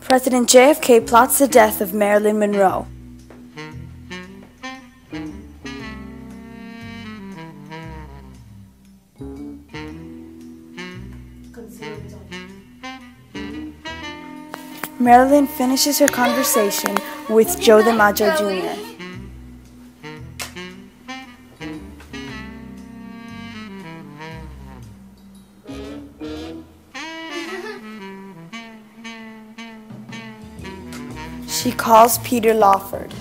President JFK plots the death of Marilyn Monroe. Marilyn finishes her conversation with Joe DiMaggio Jr. She calls Peter Lawford.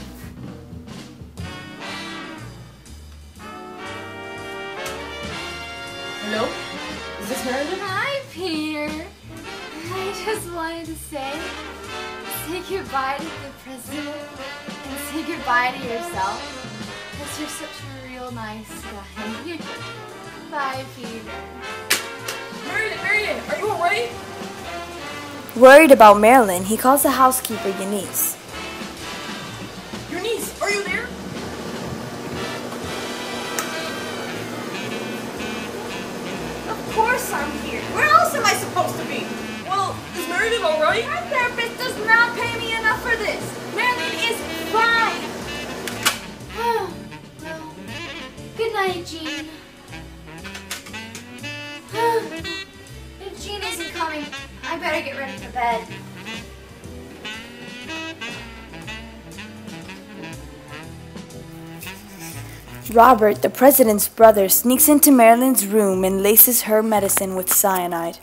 Hello? Is this Marilyn? Hi, Peter. I just wanted to say goodbye to the president and say goodbye to yourself, because you're such a real nice guy. Bye, Peter. Marilyn, are you all right? Worried about Marilyn, he calls the housekeeper, Yanice. Yanice, are you there? Of course I'm here. Where else am I supposed to be? Well, is Marilyn all right? Her therapist does not pay me enough for this. Marilyn is fine. Oh, well, good night, Jean. If Jean isn't coming, I better get ready for bed. Robert, the president's brother, sneaks into Marilyn's room and laces her medicine with cyanide.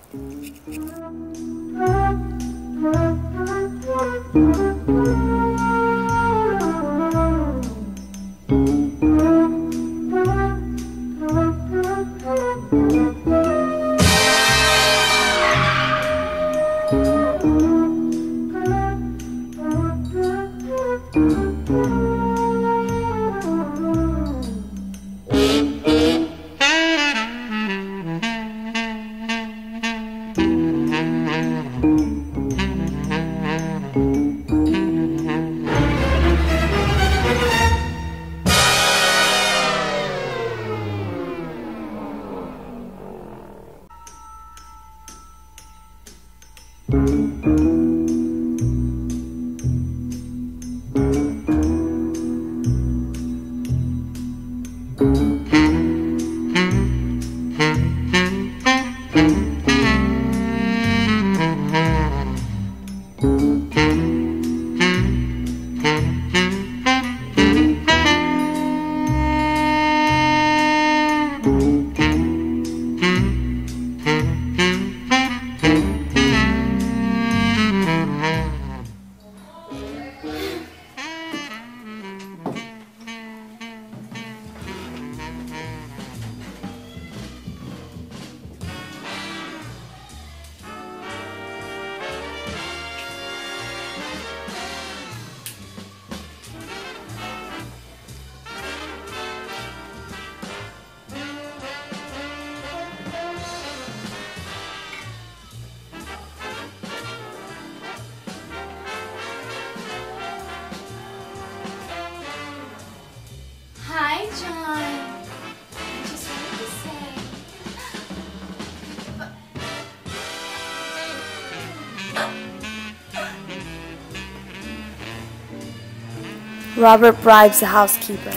Robert bribes the housekeeper.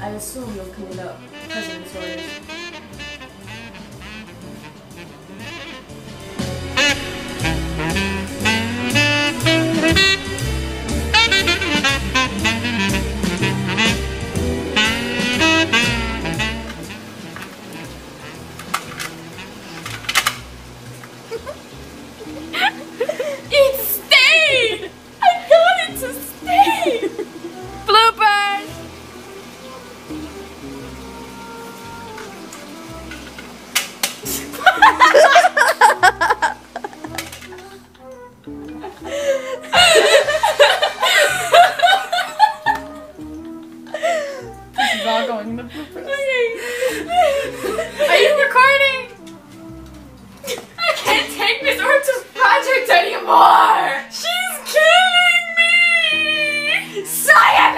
I assume you'll clean up president's orders. She's killing me! Science!